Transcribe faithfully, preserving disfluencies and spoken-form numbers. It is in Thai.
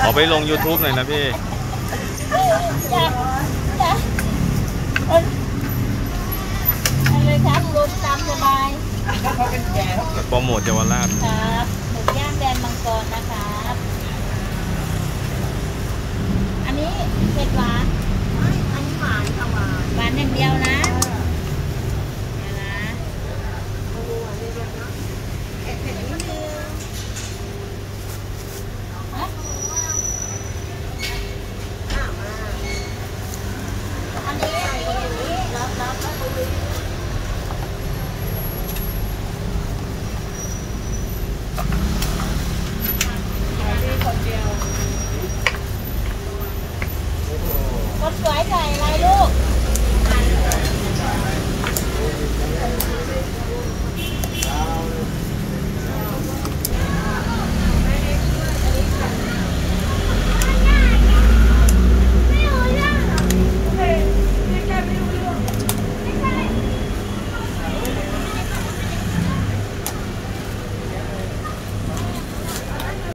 ขอไปลง ยูทูบ หน่อยนะพี่อะไรครับลงตามสบายโปรโมทเยาวราชครับหมูย่างแดนมังกรนะครับอันนี้เผ็ดหวานอันนี้หวานค่ะหวานหวานอย่างเดียวนะสวยค่ะ